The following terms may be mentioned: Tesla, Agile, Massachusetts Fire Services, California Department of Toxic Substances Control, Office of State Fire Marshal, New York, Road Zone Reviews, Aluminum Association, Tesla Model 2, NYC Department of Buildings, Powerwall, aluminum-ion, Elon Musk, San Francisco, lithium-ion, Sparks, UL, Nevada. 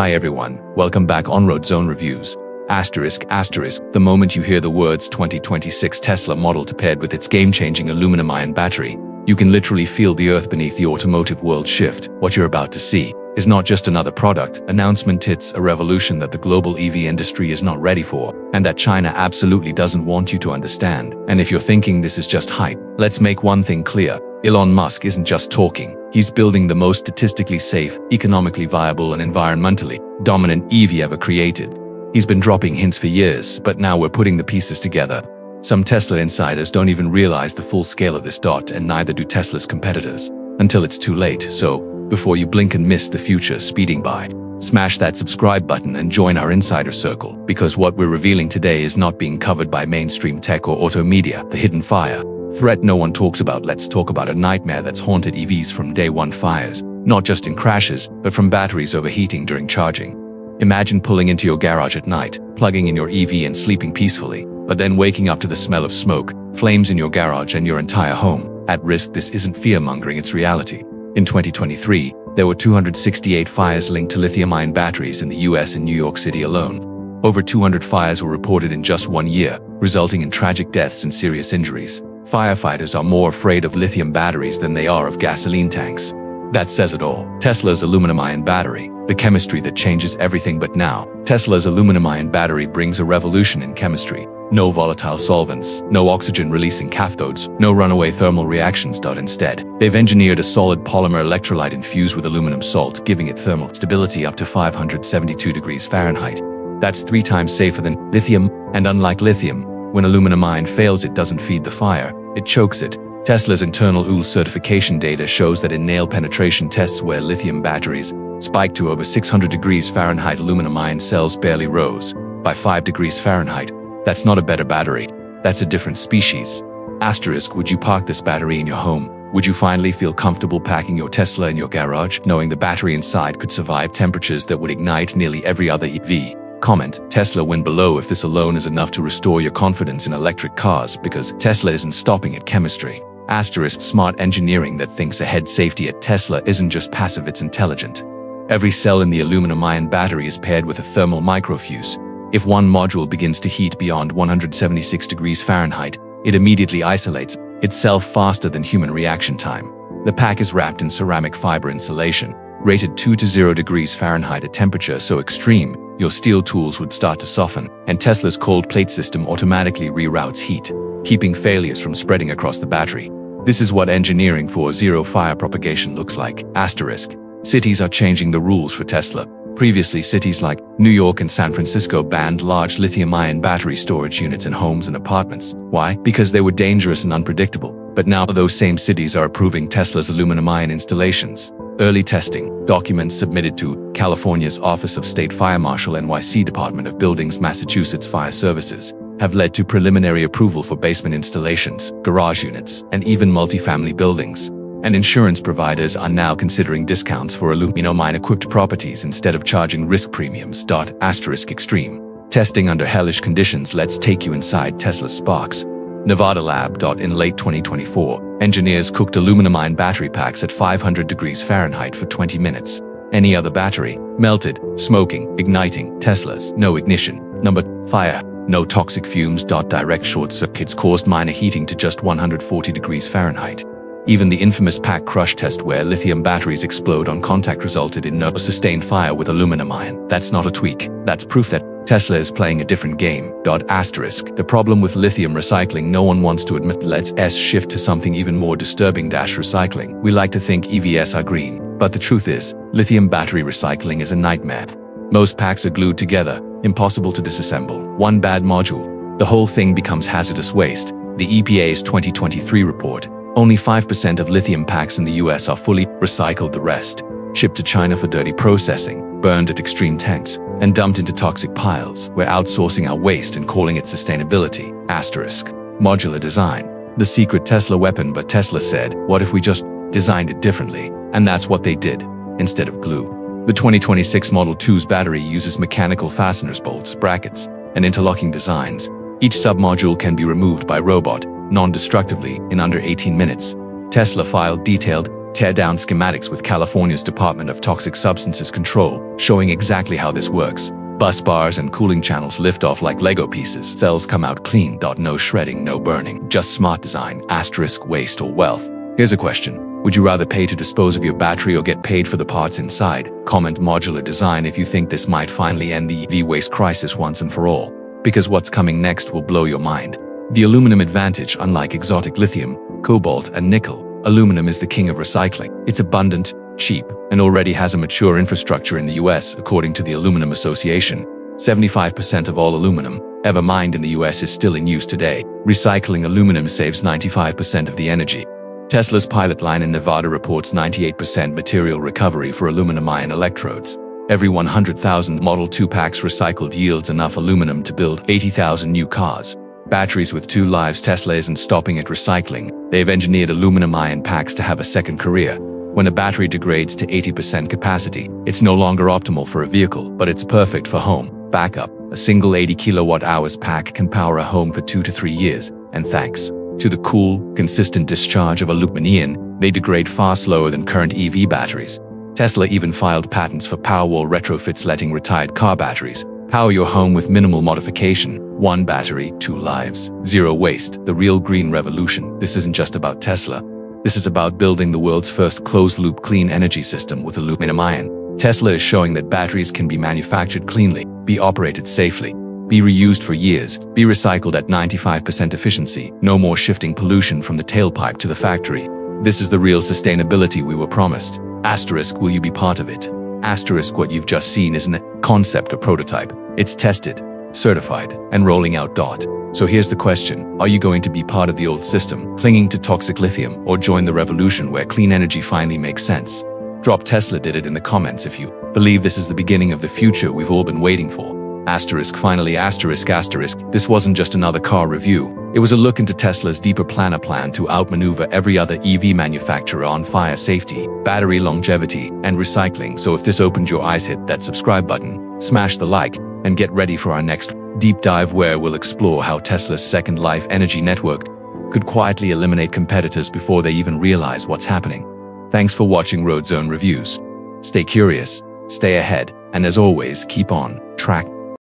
Hi everyone, welcome back on Road Zone Reviews. Asterisk, asterisk, the moment you hear the words 2026 Tesla Model 2 paired with its game-changing aluminum-ion battery, you can literally feel the earth beneath the automotive world shift. What you're about to see is not just another product announcement, it's a revolution that the global EV industry is not ready for, and that China absolutely doesn't want you to understand. And if you're thinking this is just hype, let's make one thing clear. Elon Musk isn't just talking, he's building the most statistically safe, economically viable and environmentally dominant EV ever created. He's been dropping hints for years, but now we're putting the pieces together. Some Tesla insiders don't even realize the full scale of this dot, and neither do Tesla's competitors, until it's too late. So, before you blink and miss the future speeding by, smash that subscribe button and join our insider circle, because what we're revealing today is not being covered by mainstream tech or auto media. The hidden fire threat no one talks about. Let's talk about a nightmare that's haunted EVs from day one: fires. Not just in crashes, but from batteries overheating during charging. Imagine pulling into your garage at night, plugging in your EV and sleeping peacefully, but then waking up to the smell of smoke, flames in your garage and your entire home. At risk, this isn't fear-mongering, it's reality. In 2023, there were 268 fires linked to lithium-ion batteries in the US and New York City alone. Over 200 fires were reported in just 1 year, resulting in tragic deaths and serious injuries. Firefighters are more afraid of lithium batteries than they are of gasoline tanks. That says it all. Tesla's aluminum-ion battery, the chemistry that changes everything. But now, Tesla's aluminum-ion battery brings a revolution in chemistry. No volatile solvents, no oxygen-releasing cathodes, no runaway thermal reactions. Instead, they've engineered a solid polymer electrolyte infused with aluminum salt, giving it thermal stability up to 572 degrees Fahrenheit. That's 3 times safer than lithium, and unlike lithium, when aluminum ion fails, it doesn't feed the fire, it chokes it. Tesla's internal UL certification data shows that in nail penetration tests where lithium batteries spiked to over 600 degrees Fahrenheit, aluminum ion cells barely rose by 5 degrees Fahrenheit. That's not a better battery, that's a different species. Asterisk, would you park this battery in your home? Would you finally feel comfortable packing your Tesla in your garage, knowing the battery inside could survive temperatures that would ignite nearly every other EV? Comment, Tesla win below if this alone is enough to restore your confidence in electric cars, because Tesla isn't stopping at chemistry. Asterisk, smart engineering that thinks ahead. Safety at Tesla isn't just passive, it's intelligent. Every cell in the aluminum-ion battery is paired with a thermal microfuse. If one module begins to heat beyond 176 degrees Fahrenheit, it immediately isolates itself faster than human reaction time. The pack is wrapped in ceramic fiber insulation, rated 2 to 0 degrees Fahrenheit, a temperature so extreme your steel tools would start to soften, and Tesla's cold plate system automatically reroutes heat, keeping failures from spreading across the battery. This is what engineering for zero fire propagation looks like. Asterisk, cities are changing the rules for Tesla. Previously, cities like New York and San Francisco banned large lithium-ion battery storage units in homes and apartments. Why? Because they were dangerous and unpredictable. But now those same cities are approving Tesla's aluminum-ion installations. Early testing documents submitted to California's Office of State Fire Marshal, NYC Department of Buildings, Massachusetts Fire Services, have led to preliminary approval for basement installations, garage units, and even multifamily buildings. And insurance providers are now considering discounts for aluminum-ion-equipped properties instead of charging risk premiums. Asterisk, extreme testing under hellish conditions. Let's take you inside Tesla's Sparks, Nevada lab. In late 2024, engineers cooked aluminum-ion battery packs at 500 degrees Fahrenheit for 20 minutes. Any other battery melted, smoking, igniting. Tesla's no ignition number, fire, no toxic fumes. Direct short circuits caused minor heating to just 140 degrees Fahrenheit. Even the infamous pack crush test where lithium batteries explode on contact resulted in no sustained fire with aluminum ion. That's not a tweak, that's proof that Tesla is playing a different game. Asterisk, the problem with lithium recycling no one wants to admit. Let's shift to something even more disturbing. Recycling. We like to think EVs are green, but the truth is, lithium battery recycling is a nightmare. Most packs are glued together, impossible to disassemble. One bad module, the whole thing becomes hazardous waste. The EPA's 2023 report, only 5% of lithium packs in the US are fully recycled. The rest, shipped to China for dirty processing, burned at extreme temps, and dumped into toxic piles. We're outsourcing our waste and calling it sustainability. Asterisk, modular design, the secret Tesla weapon. But Tesla said, what if we just designed it differently? And that's what they did. Instead of glue, the 2026 Model 2's battery uses mechanical fasteners, bolts, brackets, and interlocking designs. Each submodule can be removed by robot, non-destructively, in under 18 minutes. Tesla filed detailed tear-down schematics with California's Department of Toxic Substances Control, showing exactly how this works. Bus bars and cooling channels lift off like Lego pieces. Cells come out clean. No shredding, no burning. Just smart design, asterisk waste or wealth. Here's a question. Would you rather pay to dispose of your battery or get paid for the parts inside? Comment modular design if you think this might finally end the EV waste crisis once and for all. Because what's coming next will blow your mind. The aluminum advantage, unlike exotic lithium, cobalt, and nickel, aluminum is the king of recycling. It's abundant, cheap, and already has a mature infrastructure in the US, according to the Aluminum Association. 75% of all aluminum ever mined in the US is still in use today. Recycling aluminum saves 95% of the energy. Tesla's pilot line in Nevada reports 98% material recovery for aluminum ion electrodes. Every 100,000 Model 2 packs recycled yields enough aluminum to build 80,000 new cars. Batteries with two lives. Tesla isn't stopping at recycling. They've engineered aluminum ion packs to have a second career. When a battery degrades to 80% capacity, it's no longer optimal for a vehicle, but it's perfect for home backup. A single 80 kilowatt hours pack can power a home for 2 to 3 years, and thanks to the cool, consistent discharge of aluminum ion, they degrade far slower than current EV batteries. Tesla even filed patents for Powerwall retrofits, letting retired car batteries power your home with minimal modification. 1 battery, 2 lives, 0 waste. The real green revolution. This isn't just about Tesla. This is about building the world's first closed-loop clean energy system with aluminum ion. Tesla is showing that batteries can be manufactured cleanly, be operated safely, be reused for years, be recycled at 95% efficiency, no more shifting pollution from the tailpipe to the factory. This is the real sustainability we were promised. Asterisk, will you be part of it? Asterisk, what you've just seen isn't a concept or prototype. It's tested, certified, and rolling out. So here's the question, are you going to be part of the old system, clinging to toxic lithium, or join the revolution where clean energy finally makes sense? Drop Tesla did it in the comments if you believe this is the beginning of the future we've all been waiting for. Asterisk, finally, asterisk, asterisk. This wasn't just another car review. It was a look into Tesla's deeper plan to outmaneuver every other EV manufacturer on fire safety, battery longevity, and recycling. So if this opened your eyes, hit that subscribe button, smash the like, and get ready for our next deep dive, where we'll explore how Tesla's second life energy network could quietly eliminate competitors before they even realize what's happening. Thanks for watching Road Zone Reviews. Stay curious, stay ahead, and as always, keep on track.